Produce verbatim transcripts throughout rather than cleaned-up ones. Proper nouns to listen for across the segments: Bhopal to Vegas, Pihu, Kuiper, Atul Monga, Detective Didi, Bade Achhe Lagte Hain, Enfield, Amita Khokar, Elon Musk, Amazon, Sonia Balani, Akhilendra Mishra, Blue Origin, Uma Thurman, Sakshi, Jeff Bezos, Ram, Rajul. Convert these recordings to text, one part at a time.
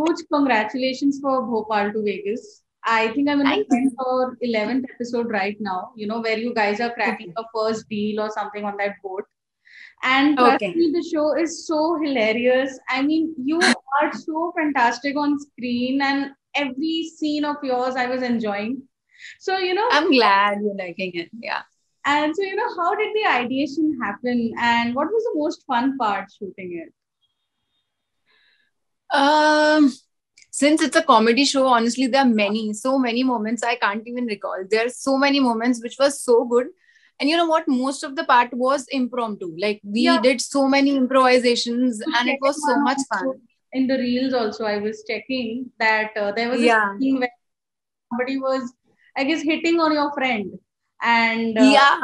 huge congratulations for Bhopal to Vegas. I think I'm in the eleventh episode right now, you know, where you guys are cracking okay. a first deal or something on that boat. And okay. the show is so hilarious. I mean, you are so fantastic on screen and every scene of yours I was enjoying. So, you know, I'm glad you're liking it. Yeah. And so, you know, how did the ideation happen and what was the most fun part shooting it? Um, since it's a comedy show, honestly, there are many, so many moments I can't even recall. There are so many moments which was so good. And you know what? Most of the part was impromptu. Like we yeah. did so many improvisations and it was so much fun. In the reels also, I was checking that uh, there was a yeah. scene where somebody was, I guess, hitting on your friend. And uh, yeah.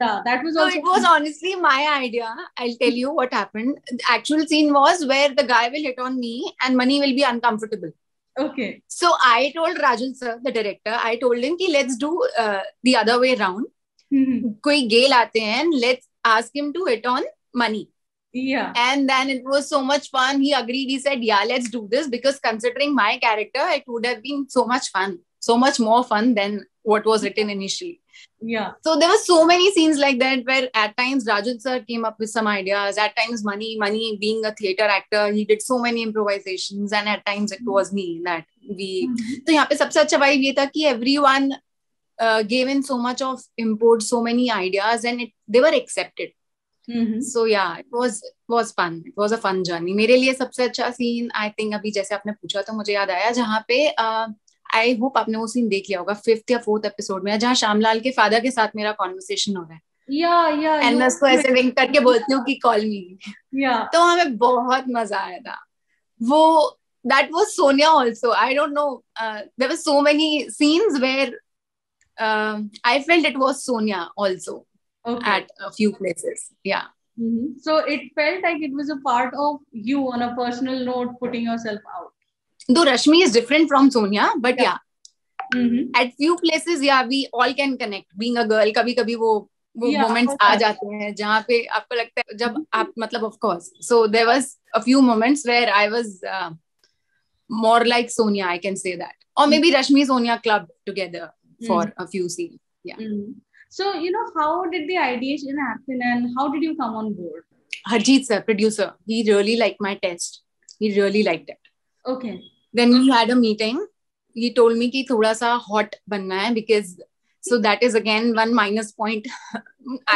yeah, that was also. So it was honestly my idea. I'll tell you what happened. The actual scene was where the guy will hit on me and Mani will be uncomfortable. Okay. So I told Rajul sir, the director, I told him, ki, let's do uh, the other way around. Mm-hmm. Koi gay laate hain, let's ask him to hit on Mani. Yeah. And then it was so much fun. He agreed. He said, yeah, let's do this because considering my character, it would have been so much fun. So much more fun than what was written initially. Yeah. So there were so many scenes like that where at times Rajul sir came up with some ideas. At times Mani, Mani being a theatre actor, he did so many improvisations and at times it was me that we... Mm-hmm. So here pe sabse achha vibe ye tha ki everyone uh, gave in so much of input, so many ideas and it, they were accepted. Mm-hmm. So yeah, it was was fun. It was a fun journey. Mere liye sabse achha scene, I think abhi jaise aapne pucha to mujhe yaad aaya jahan pe... Uh, I hope आपने वो scene देख लिया होगा fifth या fourth episode में जहाँ श्यामलाल के father के साथ मेरा कॉन्वर्सेशन हो रहा है या या एंड मैं उसको ऐसे विंक करके बोलती हूँ कि कॉल मी या तो हमें बहुत मजा आया था वो that was Sonia also I don't know uh, there were so many scenes where uh, I felt it was Sonia also okay. at a few places yeah mm-hmm. So it felt like it was a part of you on a personal note putting yourself out. Though Rashmi is different from Sonia, but yeah, yeah. Mm-hmm. At few places, yeah, we all can connect. Being a girl, कभी कभी वो वो yeah, moments आ जाते हैं जहाँ पे आपको लगता है जब आप मतलब of course. So there was a few moments where I was uh, more like Sonia, I can say that, or maybe Rashmi Sonia clubbed together for mm-hmm. a few scenes. Yeah. Mm-hmm. So you know, how did the ideation happen, and how did you come on board? Harjeet sir, producer, he really liked my test. He really liked it. Okay. Then we had a meeting. He told me ki thoda sa hot banna hai because so that is again one minus point.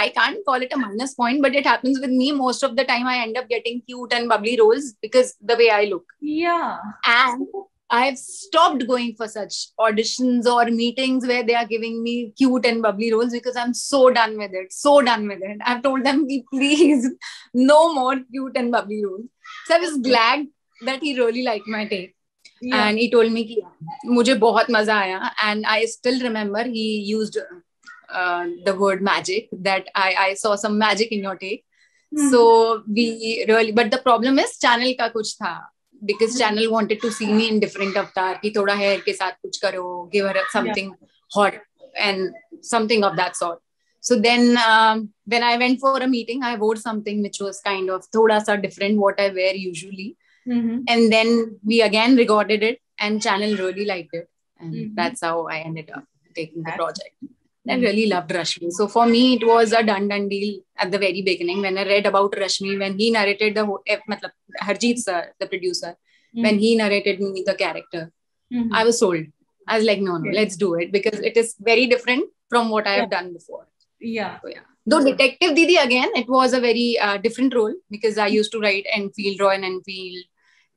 I can't call it a minus point, but it happens with me most of the time. I end up getting cute and bubbly roles because the way I look. Yeah. And I've stopped going for such auditions or meetings where they are giving me cute and bubbly roles because I'm so done with it. So done with it. I've told them ki please no more cute and bubbly roles. So I was glad that he really liked my take. Yeah. And he told me ki mujhe bahut maza aaya and I still remember he used uh, the word magic that I, I saw some magic in your take. Mm-hmm. So we really, but the problem is channel ka kuch tha because channel wanted to see me in different avatar ki thoda hair ke sath kuch karo, give her something yeah. hot and something of that sort. So then um, when I went for a meeting, I wore something which was kind of thoda sa different what I wear usually. Mm-hmm. And then we again recorded it and channel really liked it. And mm-hmm. that's how I ended up taking the project. I really loved Rashmi. So for me, it was a done-done deal at the very beginning. When I read about Rashmi, when he narrated the whole, Harjeet sir, the producer, mm-hmm. when he narrated me the character, mm-hmm. I was sold. I was like, no, no, let's do it. Because it is very different from what I have yeah. done before. Yeah. So, yeah. Though Detective Didi, again, it was a very uh, different role because I used to write Enfield, Roy and Enfield.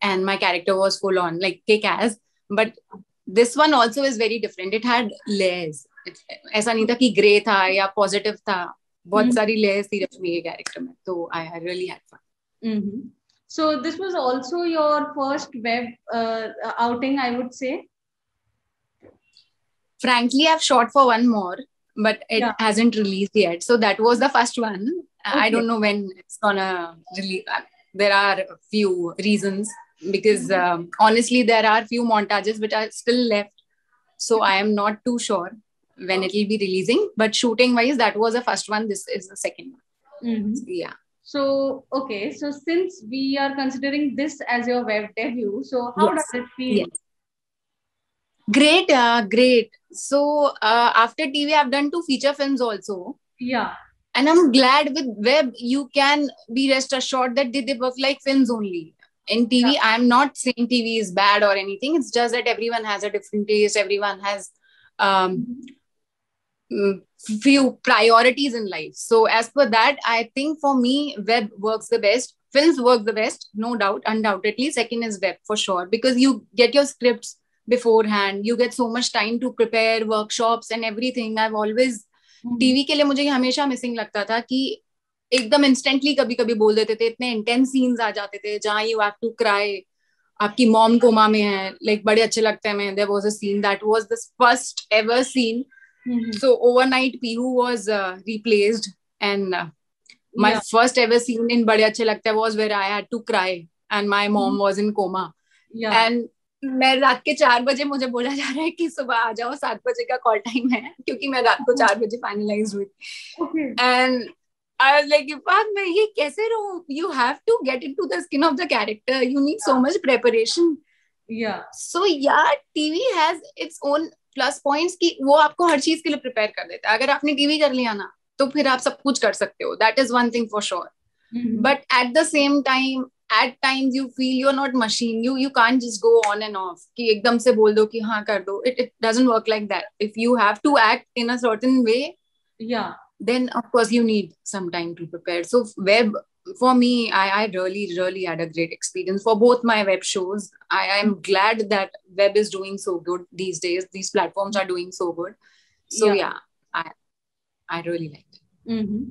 And my character was full on, like kick-ass. But this one also is very different. It had layers. ऐसा नहीं था कि grey था या positive था. बहुत सारी layers थी रश्मि के character में. So I really had fun. Mm-hmm. So this was also your first web uh, outing, I would say. Frankly, I've shot for one more, but it yeah. hasn't released yet. So that was the first one. Okay. I don't know when it's gonna release. There are a few reasons. Because um, honestly, there are few montages which are still left. So I am not too sure when it will be releasing. But shooting wise, that was the first one. This is the second one. Mm-hmm. Yeah. So, okay. So, since we are considering this as your web debut, so how yes. does it feel? Yes. Great, uh, great. So, uh, after T V, I've done two feature films also. Yeah. And I'm glad with web, you can be rest assured that they work like films only. In T V, yeah. I'm not saying T V is bad or anything. It's just that everyone has a different taste. Everyone has um, few priorities in life. So as per that, I think for me, web works the best. Films work the best, no doubt, undoubtedly. Second is web for sure, because you get your scripts beforehand. You get so much time to prepare workshops and everything. I've always, mm-hmm. T V के लिए मुझे हमेशा missing लगता था कि एकदम instantly कभी कभी बोल देते थे, इतने intense scenes आ जाते थे जहाँ you have to cry. आपकी mom कोमा में है, like बड़े अच्छे लगते हैं मैं. There was a scene that was the first ever scene. Mm-hmm. So overnight, Pihu was uh, replaced, and uh, my yeah. first ever scene in Bade Achhe Lagte Hain was where I had to cry, and my mom mm-hmm. was in coma. Yeah. And मैं रात के चार बजे मुझे बोला जा रहा है कि सुबह आ जाओ, सात बजे का कॉल टाइम है, क्योंकि मैं रात को चार बजे फाइनलाइज हुई. Okay. And I was like, यार मैं ये कैसे रहूं? You have to get into the skin of the character. You need yeah. so much preparation. Yeah. So yeah, T V has its own plus points कि वो आपको हर चीज के लिए प्रिपेयर कर देता है. अगर आपने टीवी कर लिया ना तो फिर आप सब कुछ कर सकते हो. That is one thing for sure. But at the same time at times you feel you are not machine. You you can't just go on and off कि एकदम से बोल दो कि हाँ कर दो. It it doesn't work like that. If you have to act in a certain way या then of course you need some time to prepare. So web for me I I really really had a great experience for both my web shows. I am glad that web is doing so good these days. These platforms are doing so good. So yeah, yeah I, I really liked it. Mm-hmm.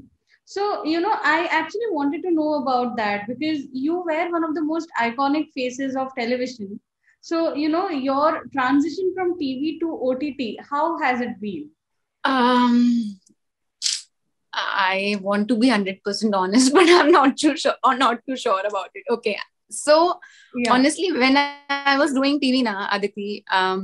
So, you know, I actually wanted to know about that because you were one of the most iconic faces of television. So, you know, your transition from T V to O T T, how has it been? Um, I want to be one hundred percent honest, but I'm not too sure, or not too sure about it. Okay. So yeah. honestly, when I, I was doing T V ना Aditi, um,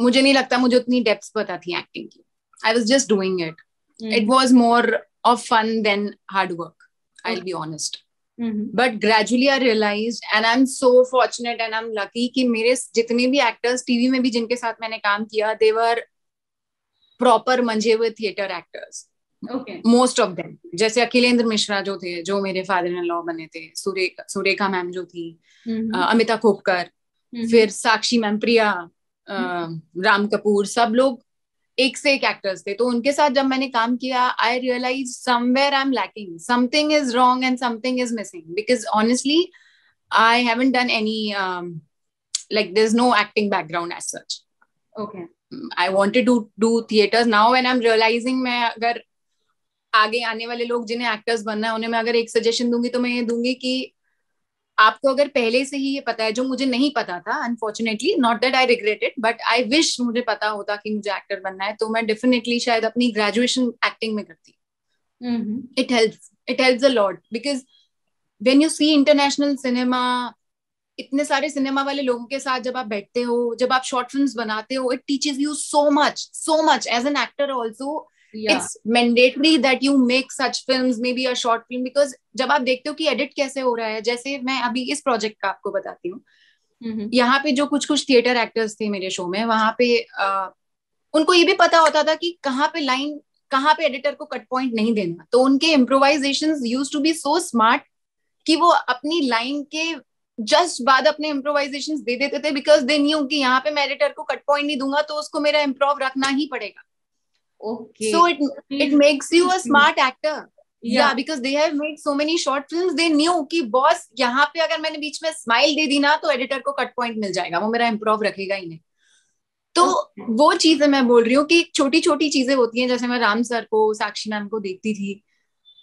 मुझे नहीं लगता मुझे उतनी depth पता थी acting की. I was just doing it. Mm-hmm. It was more of fun than hard work. I'll okay. be honest. Mm-hmm. But gradually I realized, and I'm so fortunate and I'm lucky कि मेरे जितने भी actors T V में भी जिनके साथ मैंने काम किया, they were proper Manjewa theatre actors. Okay. Most of them, जैसे अखिलेंद्र मिश्रा जो थे, जो मेरे फादर इन लॉ बने थे, सुरे, सुरेखा मैम जो थी, mm-hmm. uh, Amita Khokar, mm-hmm. फिर Sakshi ma'am, Priya, uh, mm-hmm. Ram Kapoor, सब लोग एक से एक एक्टर्स थे. तो उनके साथ जब मैंने काम किया, I realise somewhere I am lacking, something is wrong and something is missing, because honestly I haven't done any like there is no acting background as such. Okay. I wanted to do theatres now and I am realising मैं अगर आगे आने वाले लोग जिन्हें actors बनना है उन्हें मैं अगर एक सजेशन दूंगी तो मैं ये दूंगी कि आपको अगर पहले से ही ये पता है, जो मुझे नहीं पता था unfortunately, not that I regret it, but I wish मुझे पता होता कि मुझे एक्टर बनना है तो मैं डेफिनेटली शायद अपनी ग्रेजुएशन एक्टिंग में करती. It helps, it helps a lot because when you see international cinema, इतने सारे सिनेमा वाले लोगों के साथ जब आप बैठते हो, जब आप शॉर्ट फिल्म्स बनाते हो, it teaches you so much so much as an actor also. Yeah. It's mandatory that you make such films, maybe a short film, because जब आप देखते हो कि edit कैसे हो रहा है, जैसे मैं अभी इस project का आपको बताती हूँ, mm-hmm. यहाँ पे जो कुछ कुछ theater actors थे मेरे show में, वहाँ पे आ, उनको ये भी पता होता था कि कहाँ पे line, कहाँ पे editor को cut point नहीं देना, तो उनके improvisations used to be so smart कि वो अपनी line के just बाद अपने improvisations दे देते थे, because they knew कि यहाँ पे मैं editor को cut point नहीं दूंगा तो उसको मेरा improv रखना ही पड़ेगा. Okay. So it it makes you a smart actor. Yeah. yeah, because they have made so many short films. They knew कि boss यहाँ पे अगर मैंने बीच में smile दे दी ना तो editor को cut point मिल जाएगा, वो मेरा improv रखेगा ही नहीं. तो okay. वो चीजें मैं बोल रही हूँ कि छोटी छोटी चीजें होती हैं, जैसे मैं राम सर को, साक्षी मैम को देखती थी,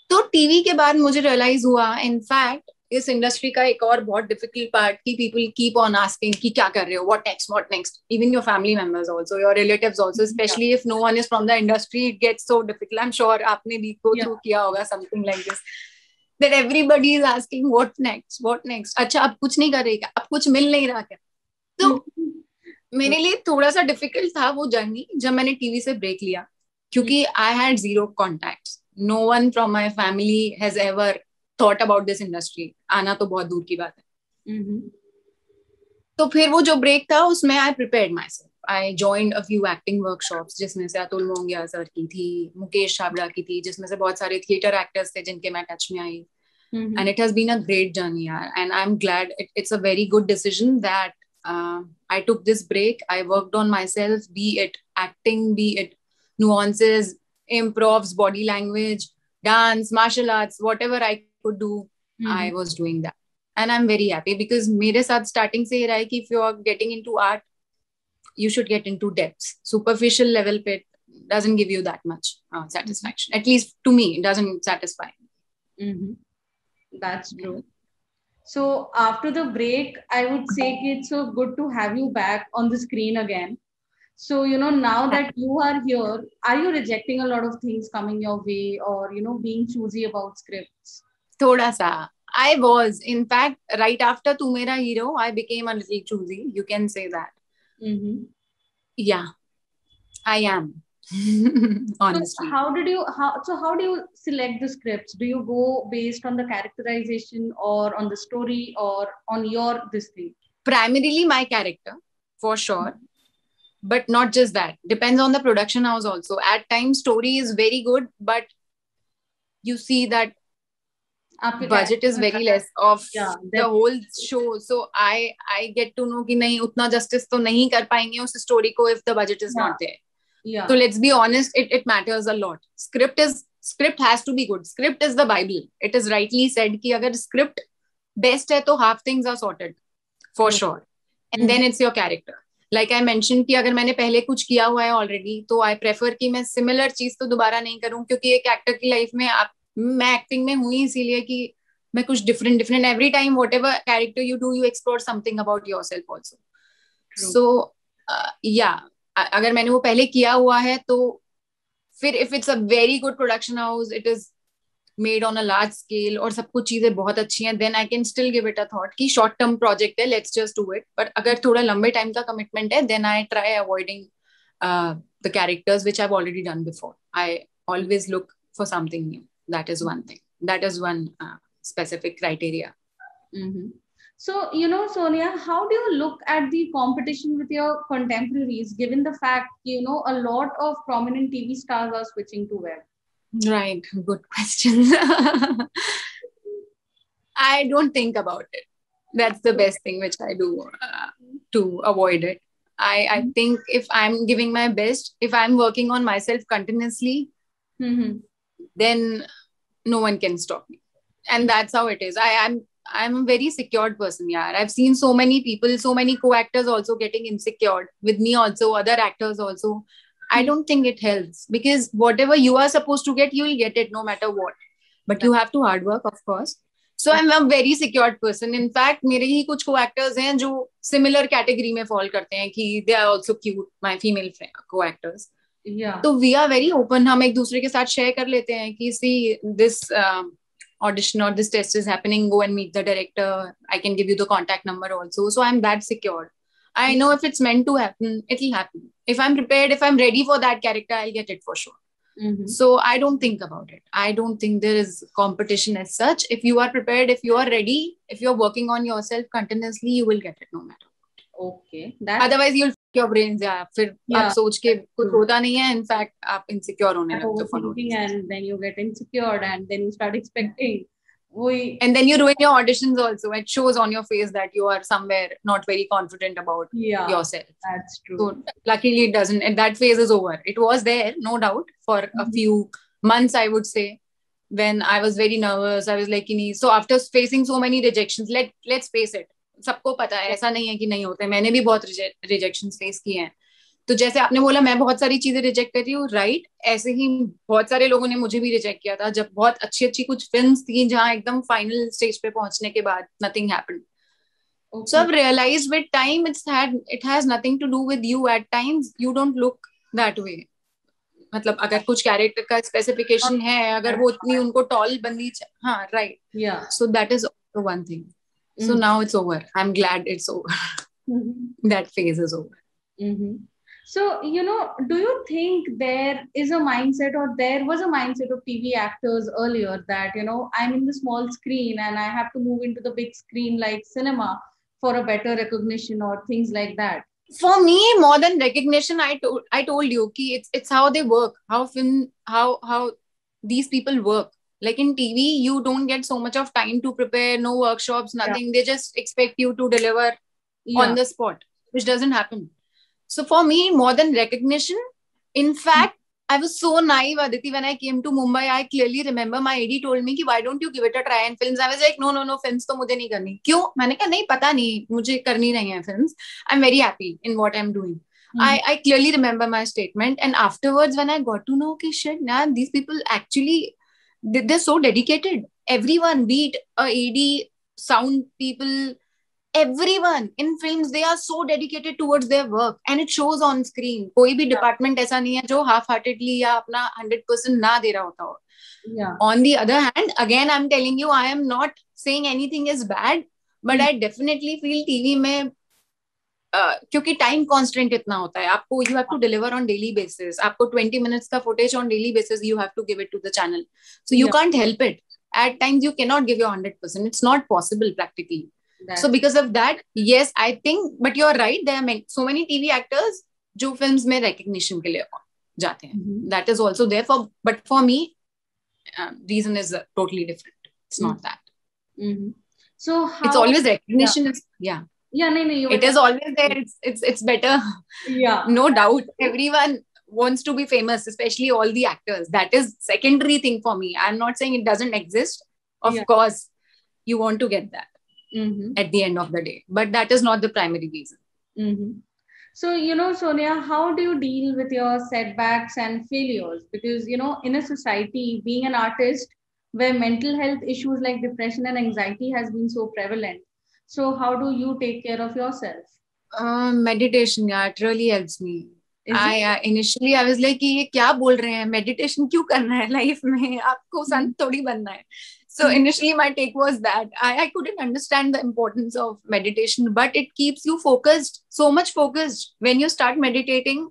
तो T V के बाद मुझे realize हुआ, in fact इस इंडस्ट्री का एक और बहुत डिफिकल्ट पार्ट की पीपल कीप ऑन आस्किंग कि क्या कर रहे हो, what next what next, even your family members also, your relatives also, specially if no one is from the industry it gets so difficult. I am sure आपने भी go through किया होगा something like this that everybody is asking what next what next. अच्छा अब कुछ नहीं करेगा, अब कुछ मिल नहीं रहा क्या? तो मेरे लिए थोड़ा सा डिफिकल्ट था वो जर्नी जब मैंने टीवी से ब्रेक लिया, क्योंकि I had zero contact. no one from my family has ever thought about this industry. आना तो बहुत दूर की बात है. mm-hmm. तो फिर वो जो ब्रेक था उसमें I prepared myself. I joined a few acting workshops जिसमें से अतुल मोंगिया सर की थी, मुकेश छाबड़ा की थी, जिसमें से बहुत सारे थिएटर एक्टर्स थे जिनके मैं टच में आई. mm-hmm. And it has been a great journey यार, and I'm glad it, it's a very good decision that uh, I took this break. I worked on myself, be it acting, be it nuances, improvs, body language, dance, martial arts, whatever I could do. mm-hmm. I was doing that and I'm very happy because मेरे साथ starting से ये रहा है कि if you are getting into art you should get into depths. Superficial level पे doesn't give you that much uh, satisfaction, at least to me it doesn't satisfy me. mm-hmm. That's true. yeah. So after the break I would say it's so good to have you back on the screen again. So, you know, now that you are here, are you rejecting a lot of things coming your way or, you know, being choosy about scripts? Thoda sa. I was. In fact, right after Tu Mera Hero, I became a little choosy. You can say that. Mm-hmm. Yeah, I am. Honestly. So how did you, how, so how do you select the scripts? Do you go based on the characterization or on the story or on your this thing? Primarily my character, for sure. Mm-hmm. But not just that. Depends on the production house also. At times, story is very good, but you see that Aapke budget is very less of yeah, the whole show. So I I get to know कि नहीं उतना justice तो नहीं कर पाएंगे उस story को if the budget is yeah. not there. Yeah. So let's be honest, it it matters a lot. Script is script has to be good. Script is the Bible. It is rightly said कि अगर script best है तो half things are sorted for mm-hmm. sure. And mm-hmm. then it's your character. Like I mentioned कि अगर मैंने पहले कुछ किया हुआ है ऑलरेडी तो आई प्रेफर कि मैं सिमिलर चीज तो दोबारा नहीं करूँ क्योंकि एक एक्टर की लाइफ में आप मैं एक्टिंग में हुई इसीलिए कि मैं कुछ different different every time whatever character you do you explore something about yourself also. So या अगर मैंने वो पहले किया हुआ है तो फिर if it's a very good production house, it is made on a large scale और सब कुछ चीजें बहुत अच्छी हैं, then I can still give it a thought कि शॉर्ट टर्म प्रोजेक्ट है, let's just do it. But अगर थोड़ा लंबे टाइम का कमिटमेंट है then I try avoiding the characters which I have already done before. I always look for something new. That is one thing, that is one specific criteria. So, you know, Sonia, how do you look at the competition with your contemporaries given the fact, you know, a lot of prominent T V stars are switching to web? Right, good question. I don't think about it. That's the best thing which I do uh, to avoid it. I, I think if I'm giving my best, if I'm working on myself continuously, mm-hmm. then no one can stop me. And that's how it is. I am I'm, I'm a very secured person, yaar. I've seen so many people, so many co-actors also getting insecure with me also, other actors also. I don't think it helps because whatever you are supposed to get, you will get it no matter what. But yeah. you have to hard work, of course. So yeah. I'm a very secured person. In fact, मेरे ही कुछ co-actors हैं जो similar category में fall करते हैं कि they are also cute, my female co-actors. Yeah. तो we are very open. हम एक दूसरे के साथ share कर लेते हैं कि see this uh, audition or this test is happening. Go and meet the director. I can give you the contact number also. So I'm that secured. I know if it's meant to happen, it'll happen. If I'm prepared, if I'm ready for that character, I'll get it for sure. Mm-hmm. So I don't think about it. I don't think there is competition as such. If you are prepared, if you are ready, if you're working on yourself continuously, you will get it no matter what. Okay. That's... Otherwise, you'll f*** your brains. Yeah. Fir yeah. aap soch ke kuch hota nahi hai. In fact, aap insecure hone lagte ho. And then you get insecure and then you start expecting. And then you ruin your auditions also. It shows on your face that you are somewhere not very confident about yeah, yourself. That's true. So luckily it doesn't. And that phase is over. It was there, no doubt, for mm-hmm. a few months, I would say, when I was very nervous. I was like, so after facing so many rejections, let, let's face it. सबको पता है ऐसा नहीं है कि नहीं होते. मैंने भी बहुत rejections face किए हैं. तो जैसे आपने बोला मैं बहुत सारी चीजें रिजेक्ट कर रही हूँ, राइट, ऐसे ही बहुत सारे लोगों ने मुझे भी रिजेक्ट किया था जब बहुत अच्छी अच्छी कुछ फिल्म्स थी जहाँ एकदम फाइनल स्टेज पे पहुंचने के बाद nothing happened. So I realised with time it's had it has nothing to do with you. At times you don't look that way. मतलब अगर कुछ कैरेक्टर का स्पेसिफिकेशन है, अगर वो उतनी उनको टॉल बंदी, हाँ, right, so that is one thing. So now it's over. I am glad it's over. That phase is over. So, you know, do you think there is a mindset, or there was a mindset of T V actors earlier that, you know, I'm in the small screen and I have to move into the big screen like cinema for a better recognition or things like that? For me, more than recognition, I told I told you ki it's it's how they work, how film, how how these people work. Like in T V, you don't get so much of time to prepare, no workshops, nothing. Yeah. They just expect you to deliver yeah. on the spot, which doesn't happen. So for me, more than recognition, in fact, I was so naive, Aditi, when I came to Mumbai. I clearly remember my A D told me, ki, why don't you give it a try in films? I was like, no, no, no, films to mujhe nahi karni. Kyun? Maine kaha, nahi, pata nahi, mujhe karni nahi hai films. I'm very happy in what I'm doing. Mm-hmm. I, I clearly remember my statement. And afterwards, when I got to know, okay, shit, nah, these people actually, they, they're so dedicated. Everyone, be it A D, sound people, everyone in films, they are so dedicated towards their work and it shows on screen. कोई भी department ऐसा नहीं है जो half-heartedly या अपना one hundred percent ना दे रहा होता हो. Yeah. On the other hand, again, I'm telling you, I am not saying anything is bad, but mm. I definitely feel T V में uh, क्योंकि time constraint इतना होता है, आपको you have to deliver on daily basis. आपको twenty minutes का footage on daily basis you have to give it to the channel. So you yeah. can't help it. At times you cannot give your one hundred percent. It's not possible practically. That. So because of that, yes, I think, but you're right, there are so many T V actors who films mein recognition ke liye jaate hain. Mm-hmm. That is also there for, but for me, uh, reason is totally different. It's mm-hmm. not that. Mm-hmm. So how, it's always recognition. Yeah. Is, yeah. Yeah, no, no, you it is always there. It's, it's, it's better. Yeah. No doubt. Everyone wants to be famous, especially all the actors. That is secondary thing for me. I'm not saying it doesn't exist. Of yeah. course, you want to get that. Mm-hmm. At the end of the day, but that is not the primary reason. Mm-hmm. So, you know, Sonia, how do you deal with your setbacks and failures? Because, you know, in a society, being an artist where mental health issues like depression and anxiety has been so prevalent, so how do you take care of yourself? Uh, meditation, yeah, it really helps me. I, uh, initially I was like, ये क्या बोल रहे हैं? Meditation क्यों करना है life में? आपको संत थोड़ी बनना है. So initially my take was that I, I couldn't understand the importance of meditation, but it keeps you focused, so much focused. When you start meditating,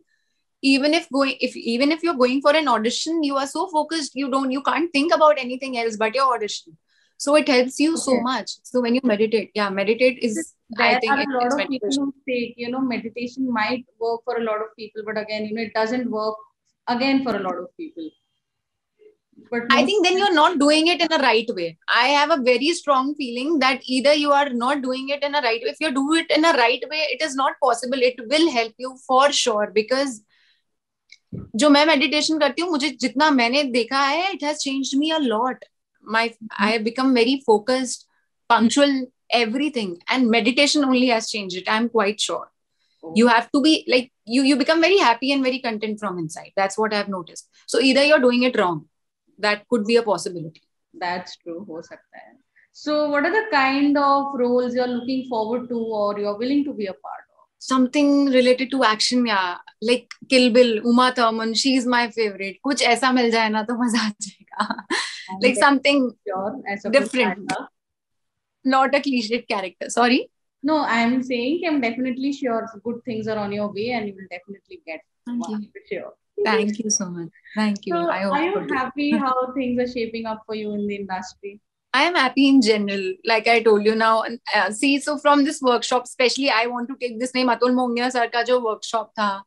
even if going, if even if you're going for an audition, you are so focused, you don't, you can't think about anything else but your audition. So it helps you okay. so much. So when you meditate, yeah, meditate is, there I think, are a lot of people who say, you know, meditation might work for a lot of people, but again, you know, it doesn't work again for a lot of people. But I think then you're not doing it in a right way. I have a very strong feeling that either you are not doing it in a right way. If you do it in a right way, it is not possible. It will help you for sure. Because जो मैं meditation करती हूँ, मुझे जितना मैंने देखा है, it has changed me a lot. My mm-hmm. I have become very focused, punctual, everything. And meditation only has changed it. I'm quite sure. Oh. You have to be like, you, you become very happy and very content from inside. That's what I've noticed. So either you're doing it wrong. That could be a possibility. That's true. Ho sakta hai. So what are the kind of roles you're looking forward to or you're willing to be a part of? Something related to action, yeah. Like Kill Bill, Uma Thurman, she's my favorite. Kuch aisa mil jaye na to maza aa jayega. Like something sure, different. Not a cliched character. Sorry? No, I'm saying I'm definitely sure good things are on your way and you will definitely get one for sure. Thank you so much. Thank you. So I hope are you happy do. How things are shaping up for you in the industry? I am happy in general. Like I told you now, uh, see, so from this workshop, especially I want to take this name, Atul Monga sir ka jo workshop tha.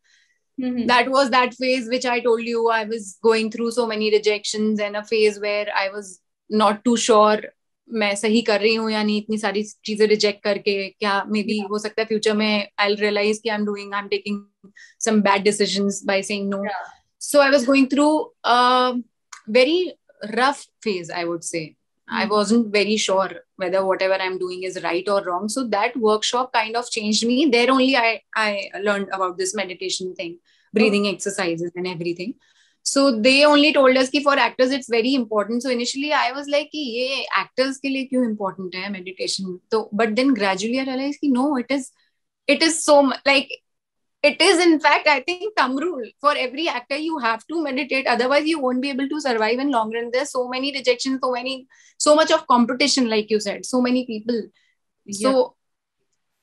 Mm-hmm. That was that phase which I told you, I was going through so many rejections and a phase where I was not too sure मैं सही कर रही हूँ या नहीं इतनी सारी चीजें reject करके क्या maybe हो सकता है future में I'll realize कि I'm doing I'm taking some bad decisions by saying no. Yeah. So I was going through a very rough phase, I would say. Mm-hmm. I wasn't very sure whether whatever I'm doing is right or wrong. So that workshop kind of changed me. There only I, I learned about this meditation thing, breathing oh. exercises and everything. So they only told us ki for actors, it's very important. So initially I was like, ki ye actors ke liye kyun important hai meditation. So, but then gradually I realized ki no, it is, it is so much like, it is in fact, I think thumb rule for every actor, you have to meditate. Otherwise you won't be able to survive in long run. There's so many rejections, so many, so much of competition, like you said, so many people. Yeah. So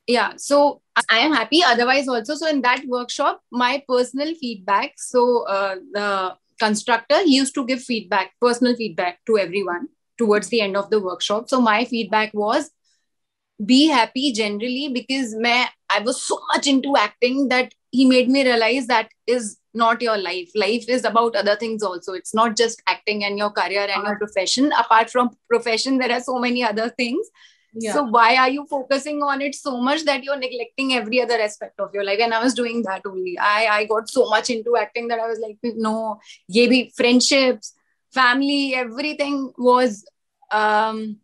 Yeah, so I am happy. Otherwise also, so in that workshop, my personal feedback, so uh, the constructor, he used to give feedback, personal feedback to everyone towards the end of the workshop. So my feedback was, be happy generally, because main, I was so much into acting that he made me realize that is not your life. Life is about other things also. It's not just acting and your career and your profession. Apart from profession, there are so many other things. Yeah. So why are you focusing on it so much that you're neglecting every other aspect of your life? And I was doing that only. I, I got so much into acting that I was like, no, ye bhi friendships, family, everything was, um,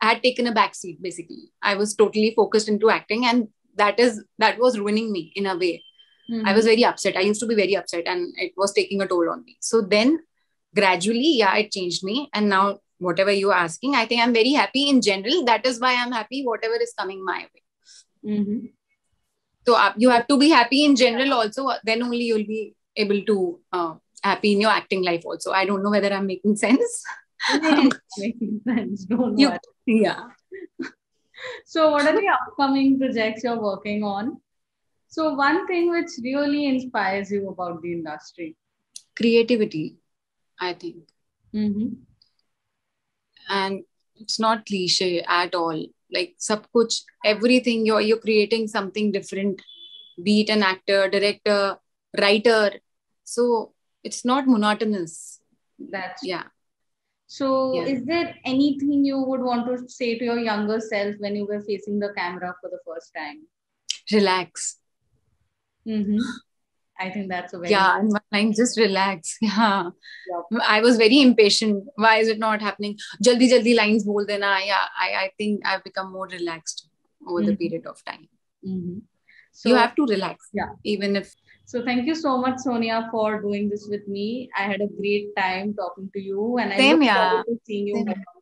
I had taken a backseat basically. I was totally focused into acting, and that is, that was ruining me in a way. Mm-hmm. I was very upset. I used to be very upset, and it was taking a toll on me. So then gradually, yeah, it changed me. And now whatever you're asking, I think I'm very happy in general. That is why I'm happy, whatever is coming my way. Mm-hmm. So uh, you have to be happy in general also. Then only you'll be able to uh, happy in your acting life also. I don't know whether I'm making sense. Making sense. Don't you, yeah. So what are the upcoming projects you're working on? So one thing which really inspires you about the industry? Creativity, I think. Mm-hmm. And it's not cliche at all. Like sab kuch, everything, you're, you're creating something different, be it an actor, director, writer. So it's not monotonous. That's yeah. So yeah. Is there anything you would want to say to your younger self when you were facing the camera for the first time? Relax. Mm-hmm. I think that's a very... Yeah, in my mind, just relax. Yeah. Yep. I was very impatient. Why is it not happening? Jaldi, jaldi lines bol dena. Yeah, I, I think I've become more relaxed over mm-hmm. the period of time. Mm-hmm. So you have to relax. Yeah. Even if... So thank you so much, Sonia, for doing this with me. I had a great time talking to you, and I Same, look forward yeah. to seeing you. Same.